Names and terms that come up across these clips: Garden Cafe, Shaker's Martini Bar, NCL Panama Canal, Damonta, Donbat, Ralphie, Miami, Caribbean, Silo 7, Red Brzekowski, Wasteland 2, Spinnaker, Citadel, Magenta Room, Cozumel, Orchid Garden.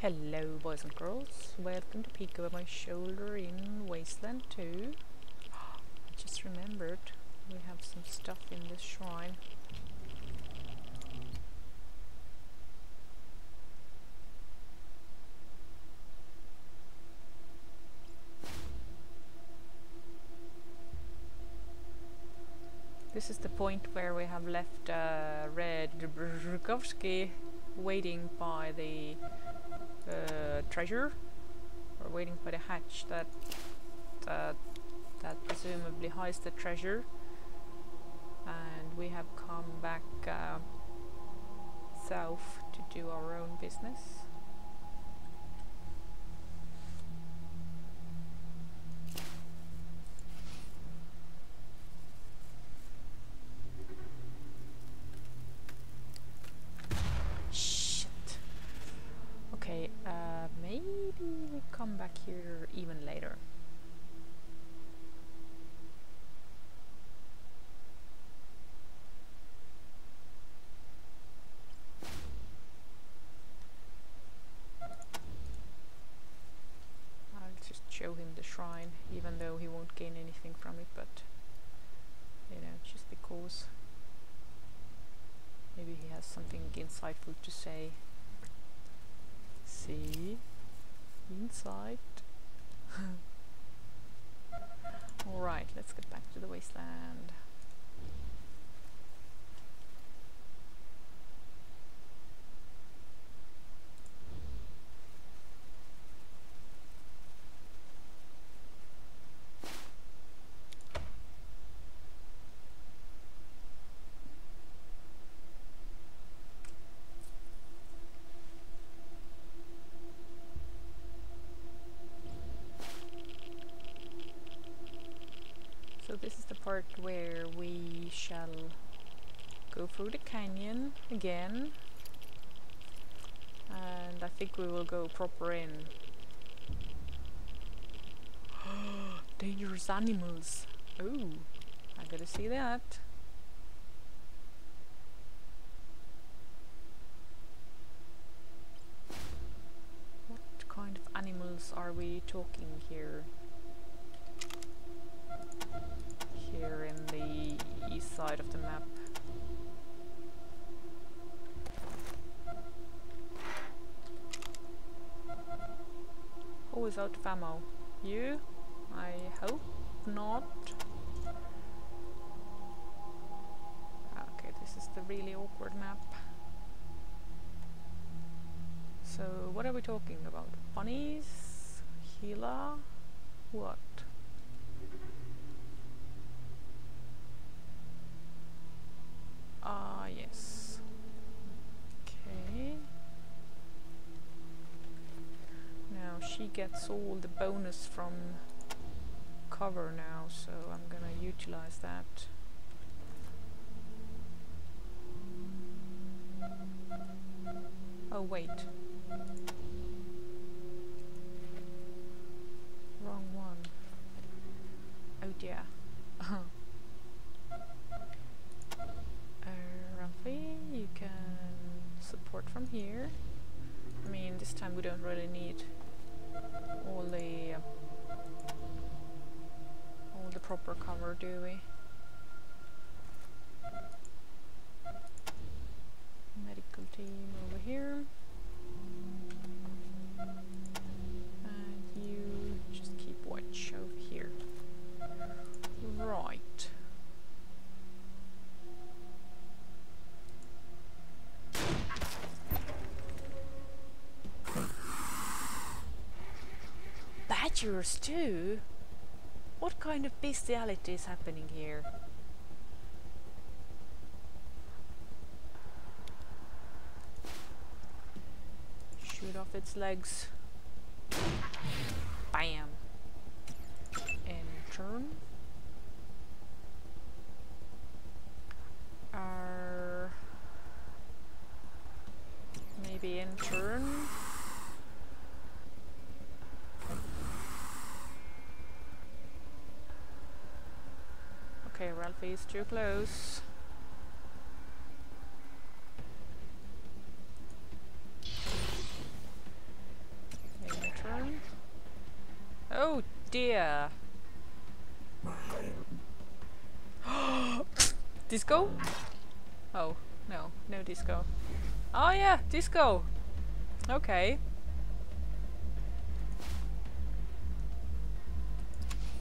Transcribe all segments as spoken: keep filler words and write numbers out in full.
Hello boys and girls, welcome to Peek Over My Shoulder in Wasteland two. I just remembered we have some stuff in this shrine. This is the point where we have left uh, Red Brzekowski waiting by the uh, treasure, or waiting by the hatch that uh, that presumably hides the treasure, and we have come back uh, south to do our own business. Even later. I'll just show him the shrine, even though he won't gain anything from it, but you know, just because maybe he has something insightful to say. See? Inside. Alright, let's get back to the wasteland. Where we shall go through the canyon again, and I think we will go proper in. Dangerous animals! Oh, I gotta see that. What kind of animals are we talking here? Here in the east side of the map. Who is out of ammo? You? I hope not. Okay, this is the really awkward map. So, what are we talking about? Bunnies? Gila? What? Ah, uh, yes. Okay. Now she gets all the bonus from cover now, so I'm gonna utilize that. Oh, wait. Wrong one. Oh dear. You can support from here. I mean, this time we don't really need all the uh, all the proper cover, do we? Medical team over here, and you just keep watch over here. Right. Badgers too? What kind of bestiality is happening here? Shoot off its legs. Bam! And turn. Uh, maybe in turn. Okay, Ralphie is too close. dear. Disco? Oh, no, no disco. Oh yeah, disco! Okay.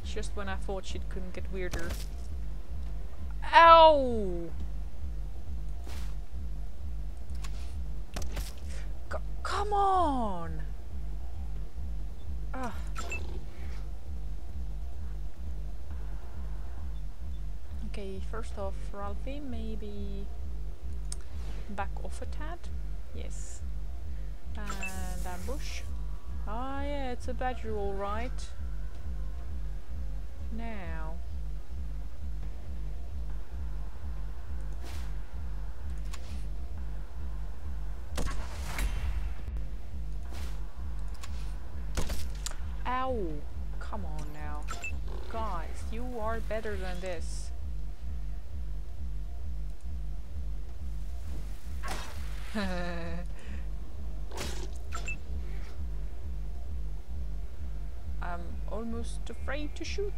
Just when I thought shit couldn't get weirder. Ow! C- come on! Ugh. Okay, first off, Ralphie, maybe back off a tad? Yes. And ambush. Ah, yeah, it's a badger, alright. Now. Ow! Come on now. Guys, you are better than this. I'm almost afraid to shoot.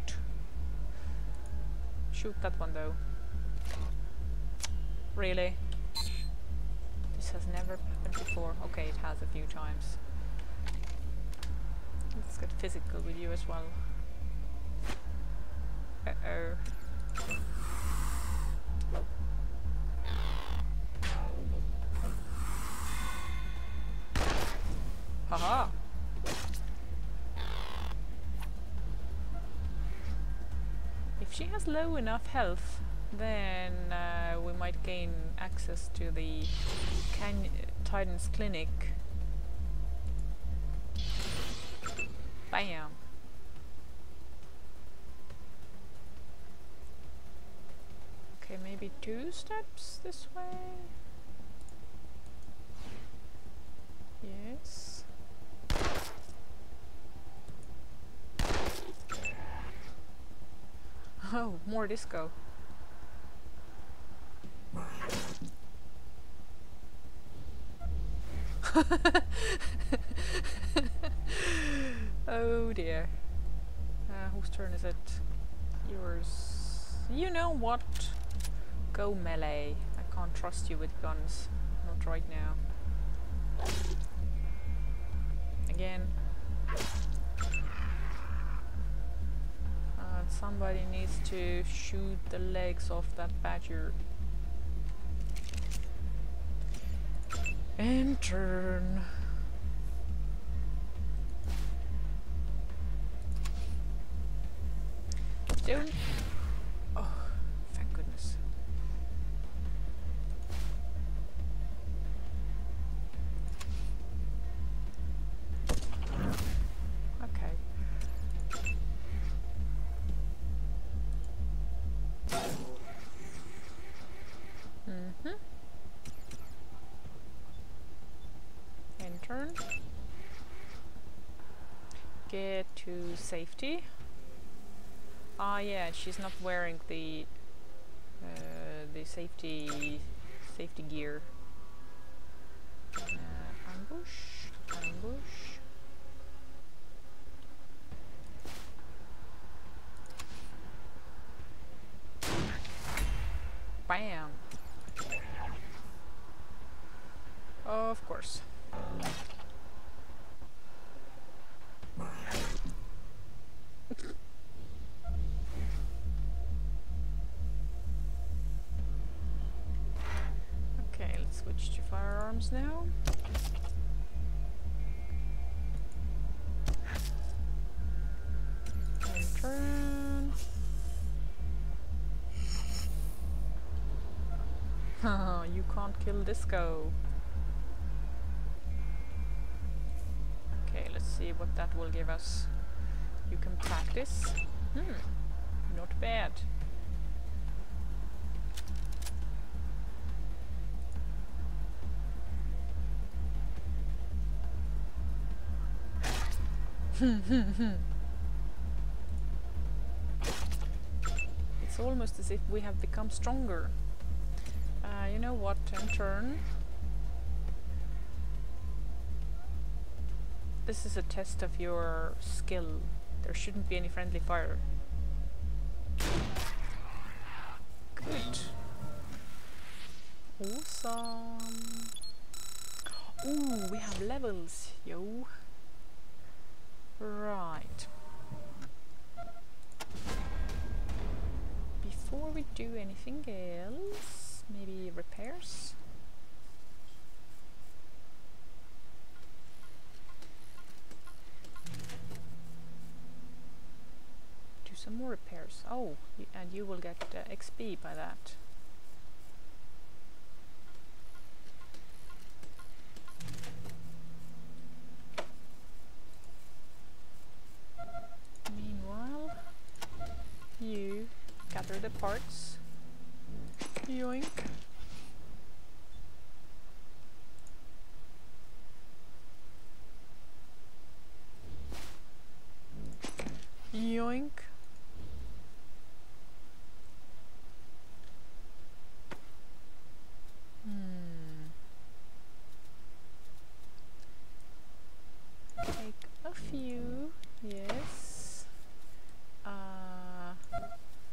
Shoot that one though. Really? This has never happened before. Okay, it has a few times. Let's get physical with you as well. Uh-oh. Haha! If she has low enough health, then uh, we might gain access to the Can Titan's Clinic. Bam! Okay, maybe two steps this way? Yes. Oh, more disco. Oh dear. Uh, whose turn is it? Yours. You know what? Go melee. I can't trust you with guns. Not right now. Again. Somebody needs to shoot the legs off that badger. And turn. Don't. Oh, thank goodness. Get to safety. Ah, yeah, she's not wearing the uh, the safety safety gear. Uh, ambush, ambush. Bam. Of course. Switch to firearms now. And turn. You can't kill disco. Okay, let's see what that will give us. You can practice. Hmm, not bad. It's almost as if we have become stronger. Uh, you know what? And turn. This is a test of your skill. There shouldn't be any friendly fire. Good. Awesome. Ooh, we have levels, yo. Right. Before we do anything else, maybe repairs? Do some more repairs. Oh, y and you will get uh, X P by that. Meanwhile, you gather the parts. Yoink. Yoink. Hmm. Take a few. Yes. Uh,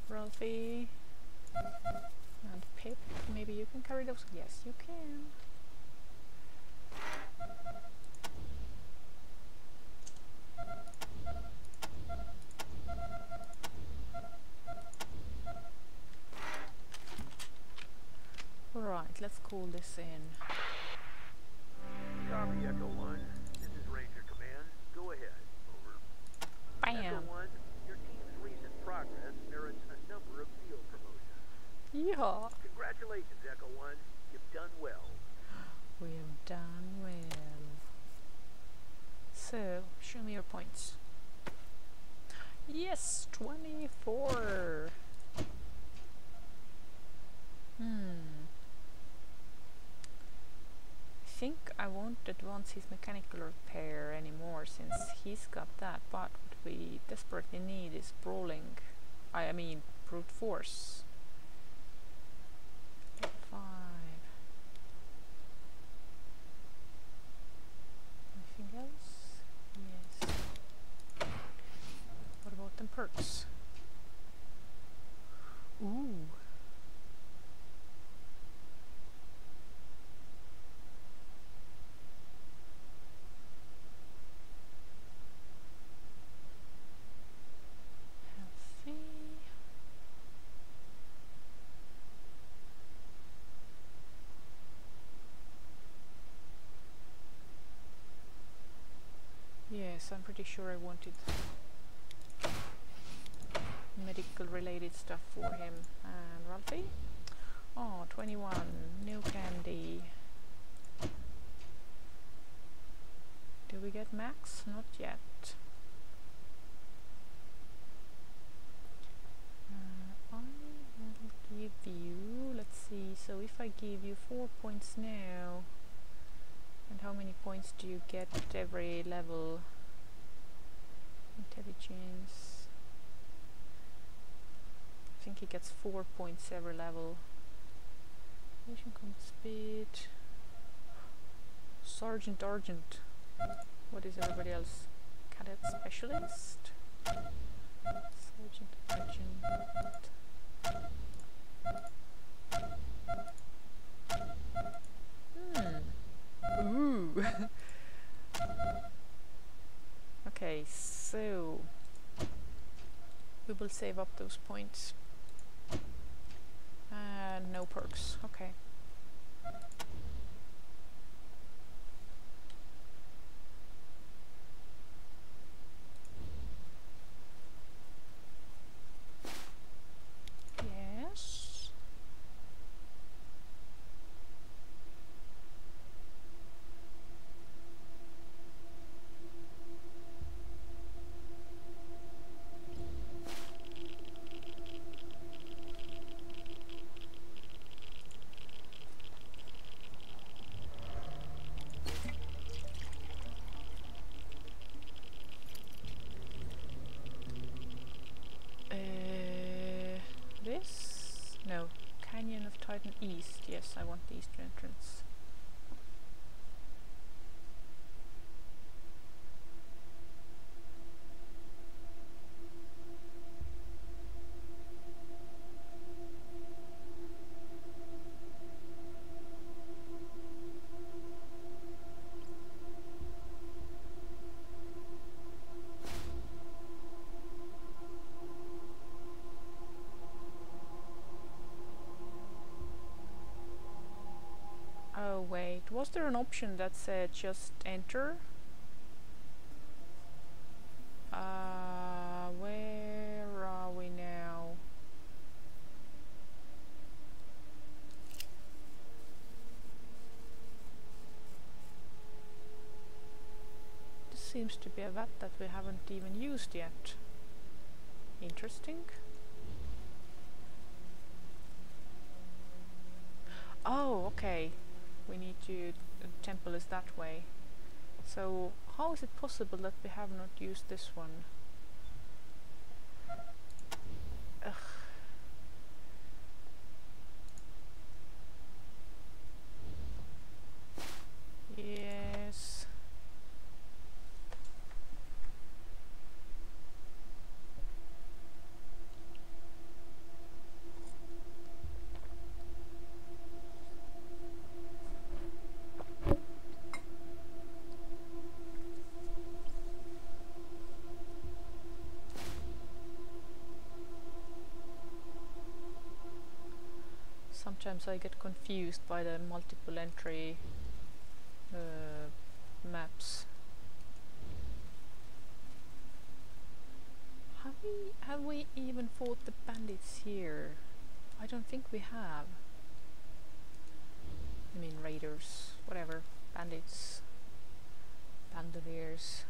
Ralphie and Pip, maybe you can carry those? Yes, you can. Right, let's call this in. Copy, Echo One. This is Ranger Command. Go ahead. Over. Bam. Echo One. Progress merits a number of field promotions. Yeehaw! Congratulations, Echo One. You've done well. We have done well. So, show me your points. Yes, twenty-four. Hmm. I think I won't advance his mechanical repair anymore since he's got that, but we desperately need is brawling. I mean, brute force. Five. Anything else? Yes. What about them perks? Ooh. I'm pretty sure I wanted medical related stuff for him. And Ralphie? Oh, twenty-one. New candy. Do we get max? Not yet. Uh, I will give you... Let's see. So if I give you four points now... And how many points do you get at every level? Intelligence. I think he gets four points every level. Mission combat speed. Sergeant Argent. What is everybody else? Cadet Specialist. Sergeant Argent. Hmm. Ooh. Okay, so we will save up those points. And uh, no perks, okay. Yes. East, yes, I want the eastern entrance. Was there an option that said just enter? Uh, where are we now? This seems to be a vat that we haven't even used yet. Interesting. Oh, okay. We need to... the temple is that way. So, how is it possible that we have not used this one? Ugh. Yes... Sometimes I get confused by the multiple entry uh, maps. Have we, have we even fought the bandits here? I don't think we have. I mean raiders, whatever, bandits, bandoliers.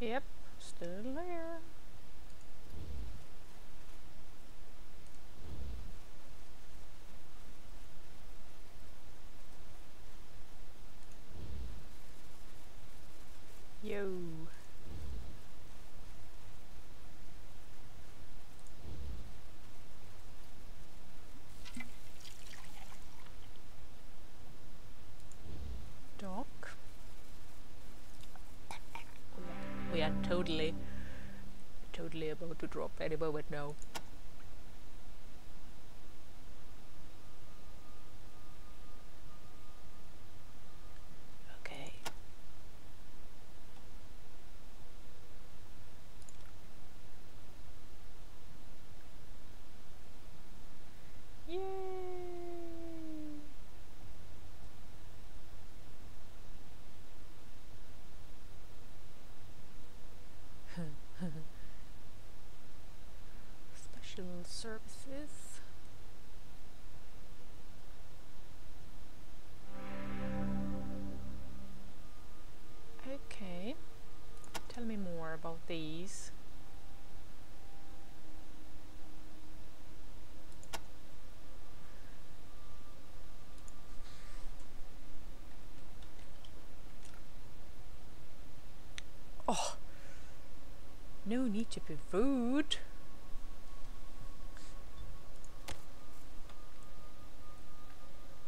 Yep, still there. Yo. Totally, totally about to drop any moment now. Okay. Yay! Services. Okay, tell me more about these. Oh, no need to be rude.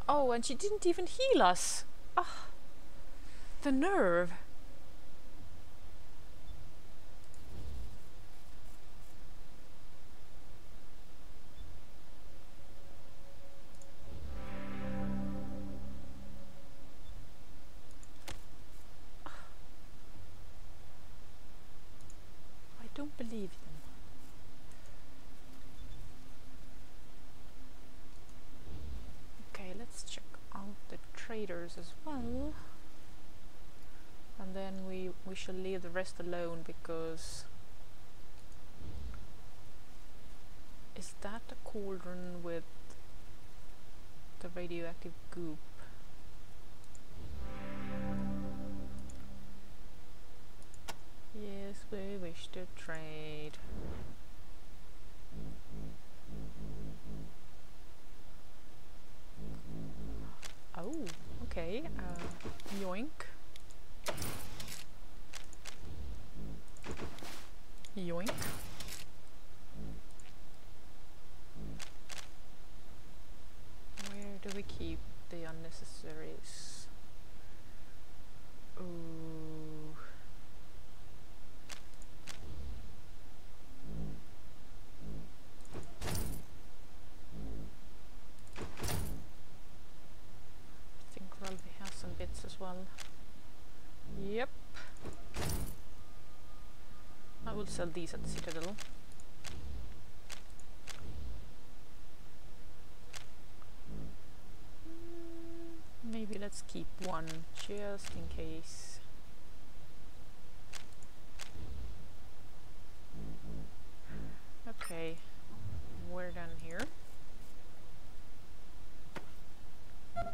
Oh, and she didn't even heal us. Ah, the nerve. I don't believe it. Traders as well, and then we we shall leave the rest alone, because is that a cauldron with the radioactive goop? Yes, we wish to trade. Oh, okay, uh, yoink. Yoink. Where do we keep the unnecessaries? Ooh. down. Yep. I will sell these at the Citadel. Maybe let's keep one just in case. Okay, we're done here. Nine.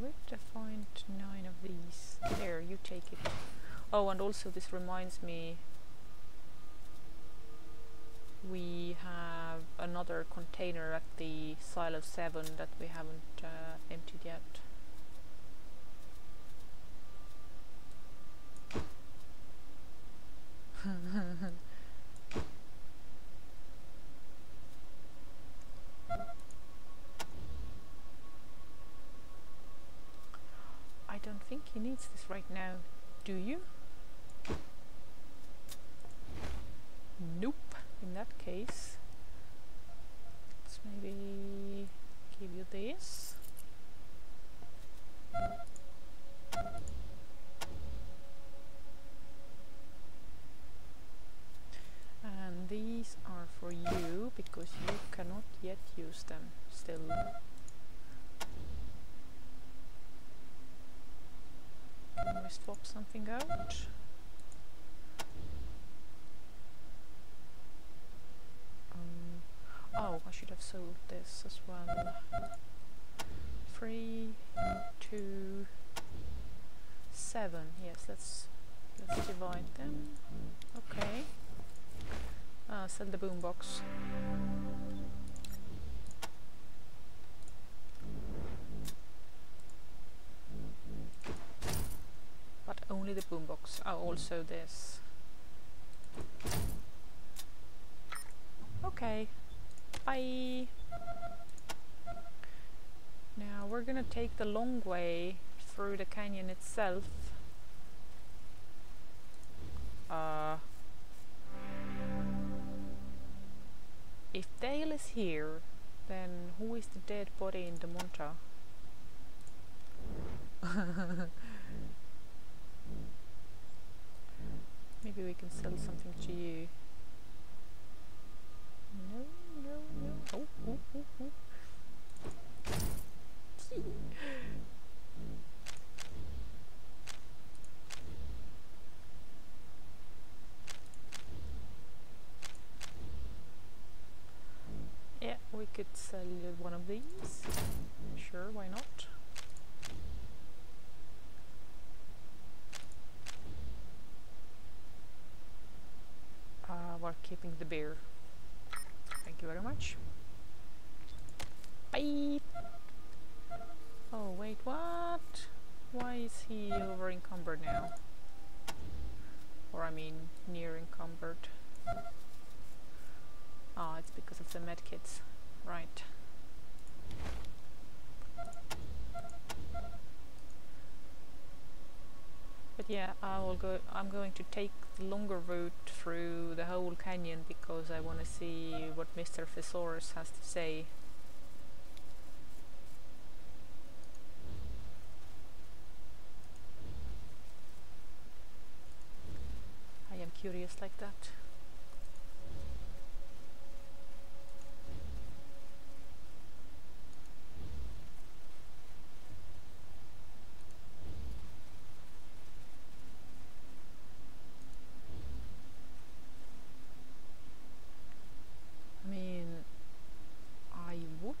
Where did I find nine of these? There, you take it. Oh, and also this reminds me, we have another container at the Silo seven that we haven't uh, emptied yet. I don't think he needs this right now, do you? Nope. In that case, let's maybe give you this. And these are for you, because you cannot yet use them still. Can we swap something out? Oh, I should have sold this as well. Three, two, seven. Yes, let's let's divide them. Okay. Uh, sell the boombox. But only the boombox. Oh, also this. Okay. Bye. Now we're gonna take the long way through the canyon itself. Uh, if Dale is here, then who is the dead body in Damonta? Maybe we can sell something to you. No. No, no. Oh, oh, oh, oh. Yeah, we could sell one of these. Sure, why not? Uh, we're keeping the beer. Thank you very much. Bye! Oh, wait, what? Why is he over encumbered now? Or I mean, near encumbered. Ah, it's because of the medkits. Right. But yeah, I will go. I'm going to take the longer route through the whole canyon because I want to see what Mister Thesaurus has to say. I am curious like that.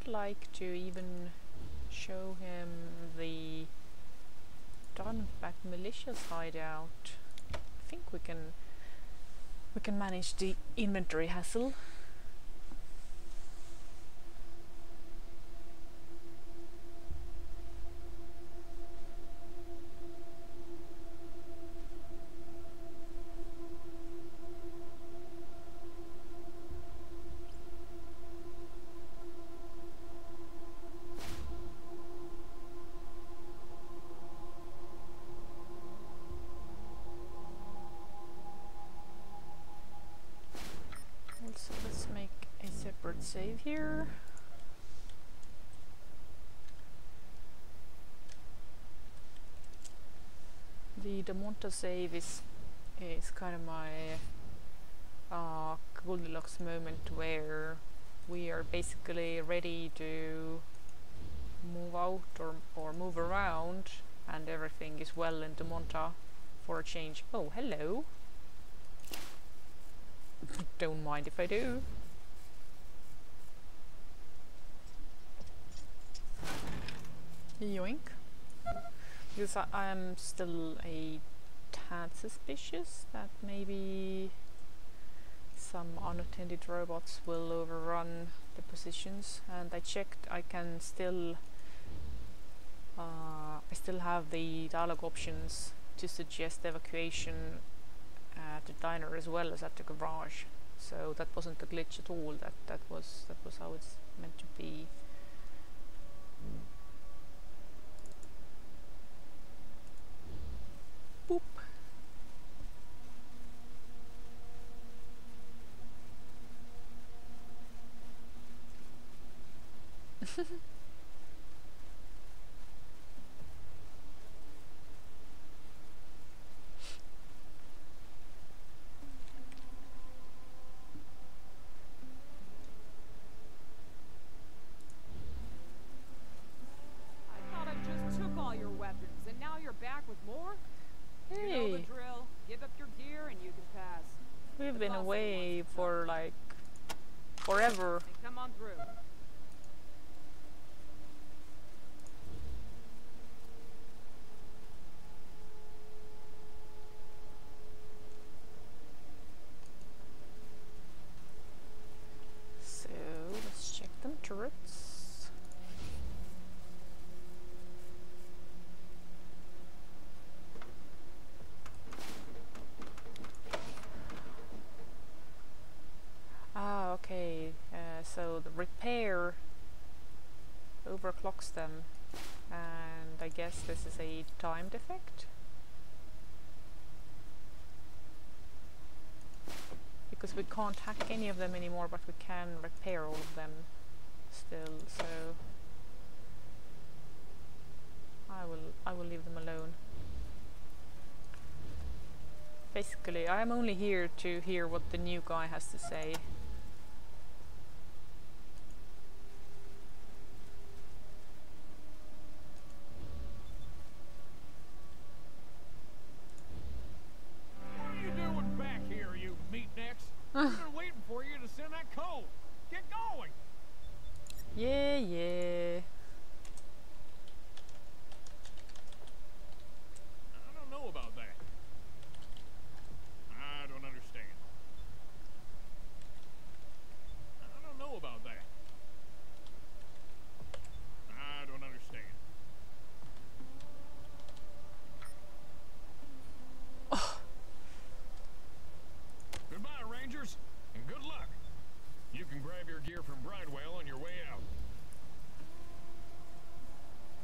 Like to even show him the Donbat militia's hideout. I think we can we can manage the inventory hassle. Save here. the Damonta save is is kind of my uh, Goldilocks moment where we are basically ready to move out or, or move around, and everything is well in Damonta for a change. Oh, hello! Don't mind if I do. Yoink. Because I, I am still a tad suspicious that maybe some unattended robots will overrun the positions, and I checked I can still uh, I still have the dialogue options to suggest evacuation at the diner as well as at the garage, so that wasn't a glitch at all. That that was that was how it's meant to be. Boop. Been away for like forever. Come on through. So let's check them turrets. Okay, uh, so the repair overclocks them, and I guess this is a timed effect, because we can't hack any of them anymore, but we can repair all of them still, so I will I will leave them alone. Basically, I am only here to hear what the new guy has to say.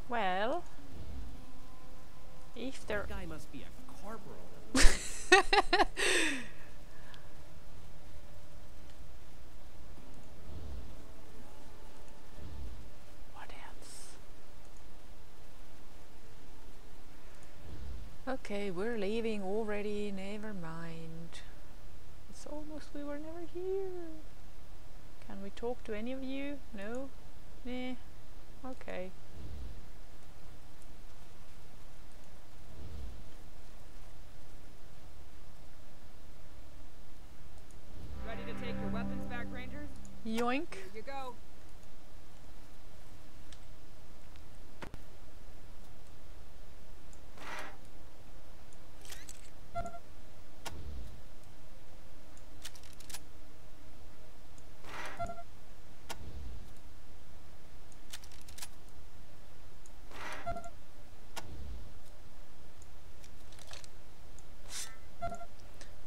Well, if there guy must be a corporal. What else? Okay, we're leaving already. Never mind. It's almost we were never here. Can we talk to any of you? No. Nah. Okay. Yoink. Here you go.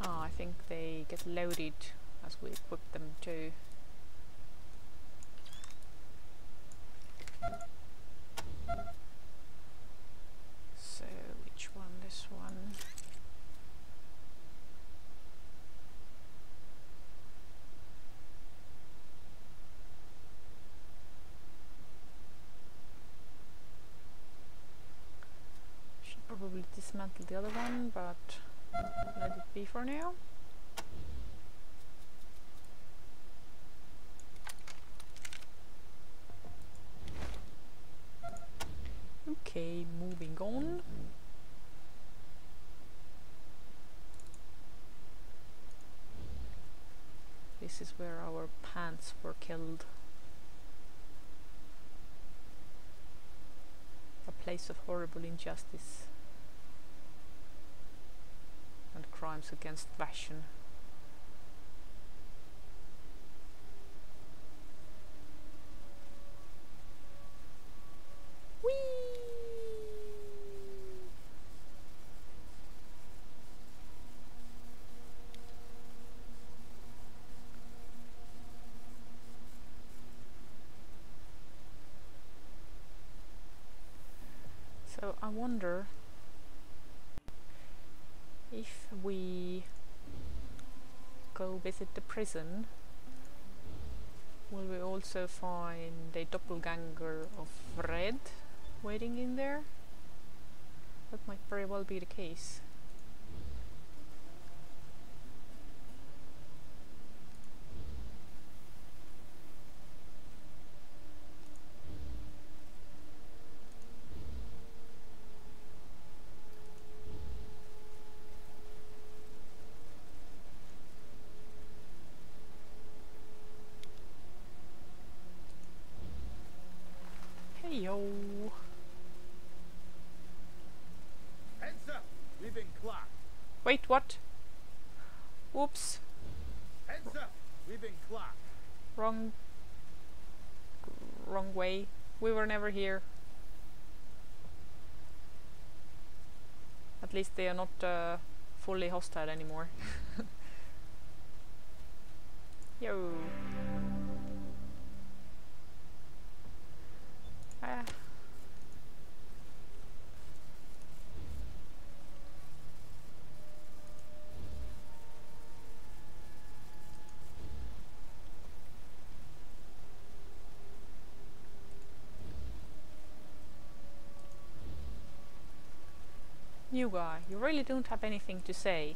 Ah, I think they get loaded as we equip them too. dismantle the other one, but let it be for now. Okay, moving on. This is where our pants were killed. A place of horrible injustice and crimes against fashion. So I wonder if we go visit the prison, will we also find a doppelganger of Red waiting in there? That might very well be the case. Wait, what? Oops. Heads up. We've been clocked. Wrong. Wrong way. We were never here. At least they are not uh, fully hostile anymore. Yo. Ah. New guy, you really don't have anything to say.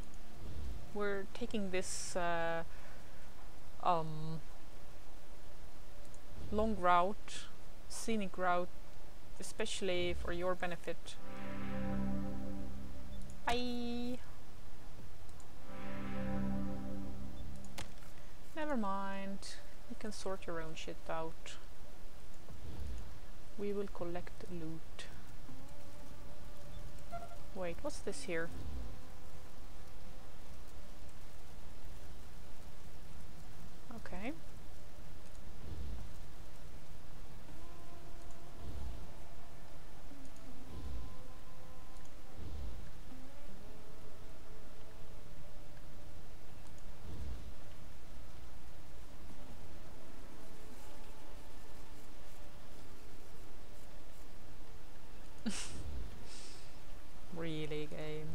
We're taking this uh, um, long route, scenic route, especially for your benefit. Bye. Never mind. You can sort your own shit out. We will collect loot. Wait, what's this here? Okay. Really, game.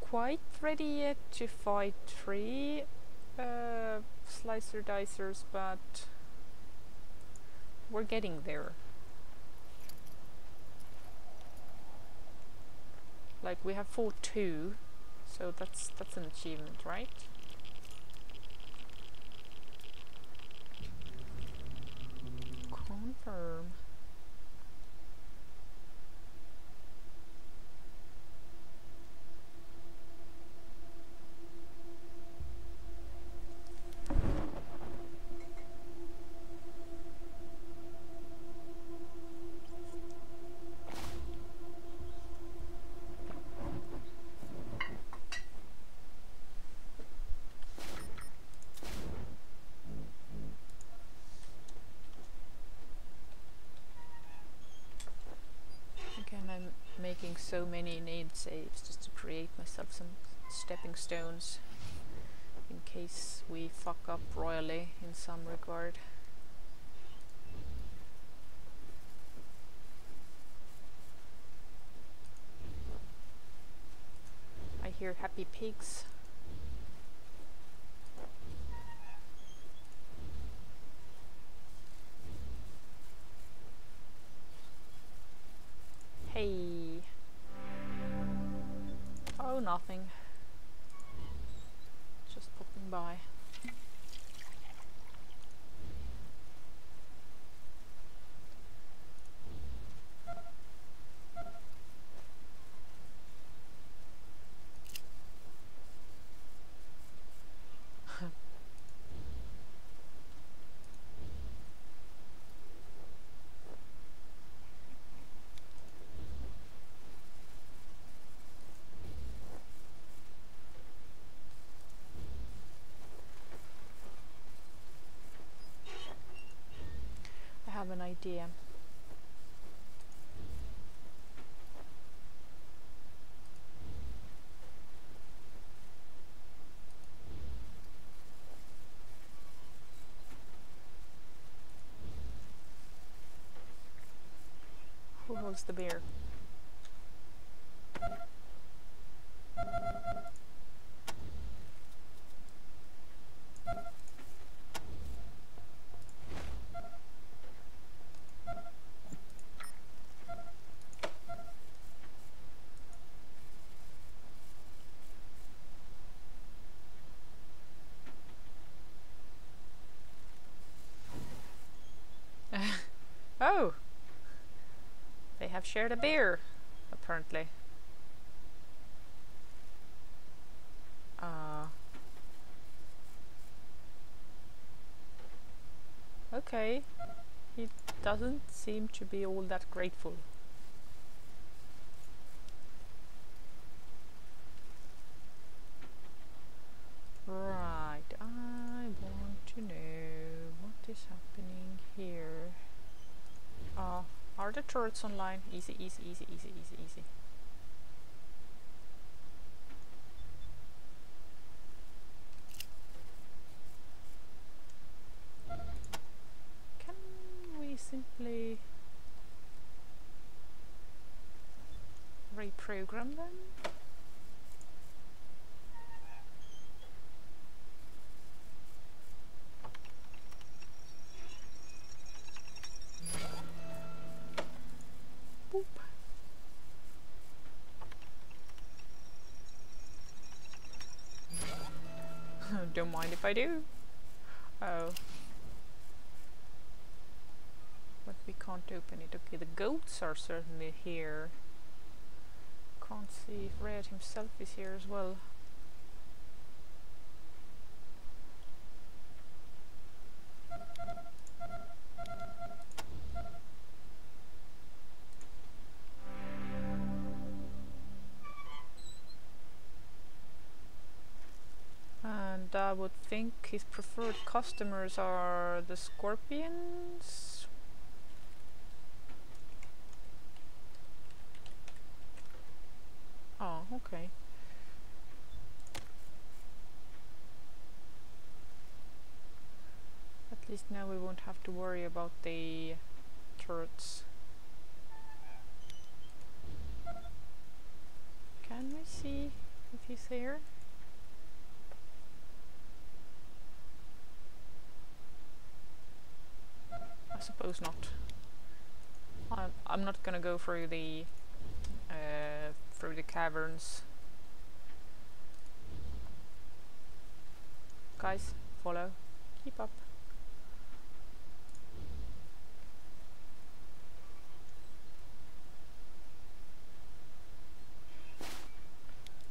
Quite ready yet to fight three uh, slicer dicers, but we're getting there. Like, we have fought two, so that's that's an achievement, right? Confirm. so many innate saves just to create myself some stepping stones in case we fuck up royally in some regard. I hear happy pigs. Hey. Oh, nothing. Just popping by. An idea. Who holds the beer? Oh, they have shared a beer, apparently. Uh, okay, he doesn't seem to be all that grateful. Right, I want to know what is happening here. Uh, are the turrets online? Easy, easy, easy, easy, easy, easy. Can we simply reprogram them? Don't mind if I do. Oh. But we can't open it. Okay, the goats are certainly here. Can't see if Red himself is here as well. I would think his preferred customers are the scorpions. Oh, okay. At least now we won't have to worry about the turrets. Can we see if he's here? I suppose not. I'm, I'm not gonna go through the uh, through the caverns. Guys, follow. Keep up.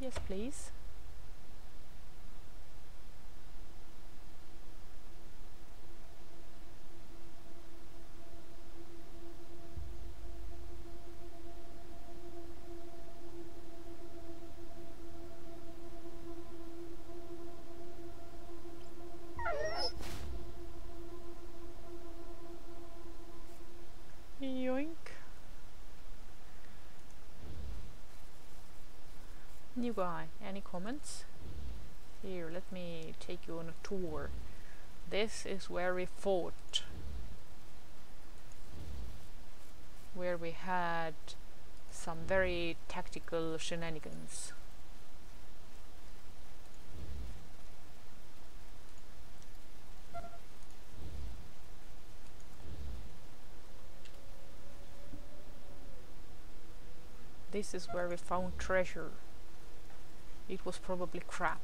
Yes, please. Anyway, any comments? Here, let me take you on a tour. This is where we fought. Where we had some very tactical shenanigans. This is where we found treasure. It was probably crap.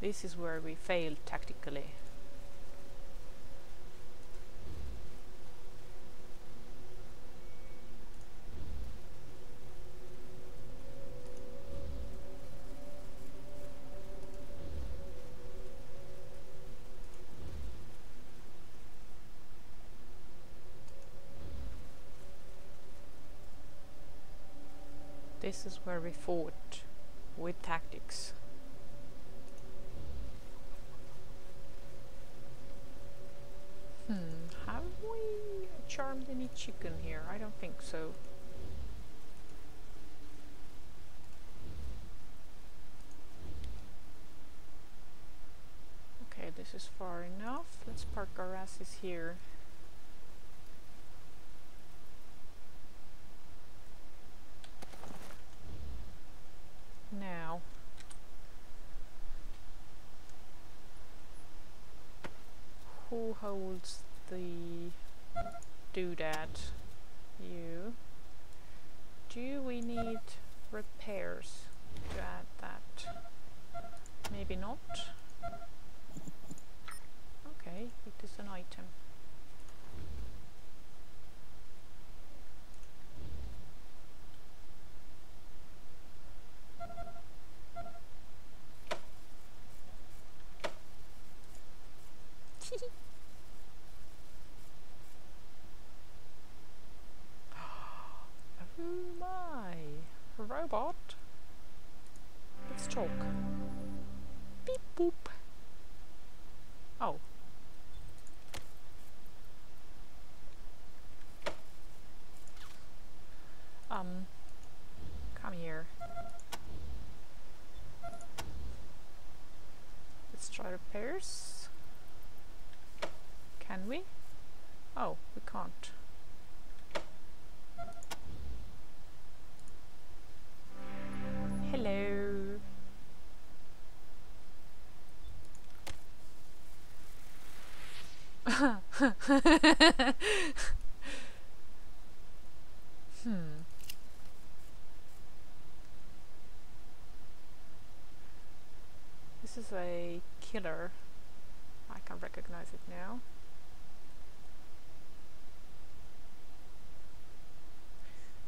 This is where we failed tactically. This is where we fought with tactics. Hmm, have we charmed any chicken here? I don't think so. Okay, this is far enough. Let's park our asses here. Now, who holds the doodad? You. Do we need repairs to add that? Maybe not. Okay, it is an item. Robot, let's talk. Beep boop. Oh. Um, come here. Let's try repairs. Can we? Oh, we can't. Hello. Hmm. This is a killer. I can recognize it now.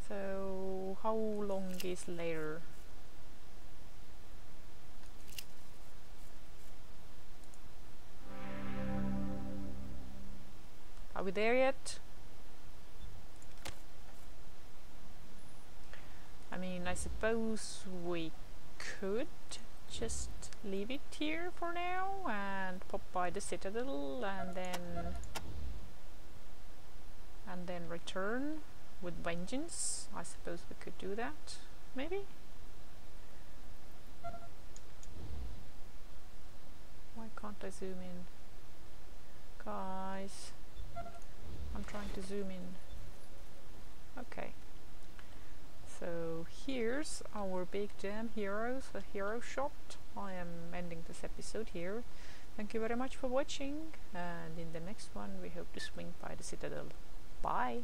So, how long is later? Are we there yet? I mean, I suppose we could just leave it here for now and pop by the Citadel and then and then return with vengeance. I suppose we could do that, maybe? Why can't I zoom in? Guys, I'm trying to zoom in. Okay, so here's our big damn heroes, a hero shot. I am ending this episode here. Thank you very much for watching, and in the next one we hope to swing by the Citadel. Bye!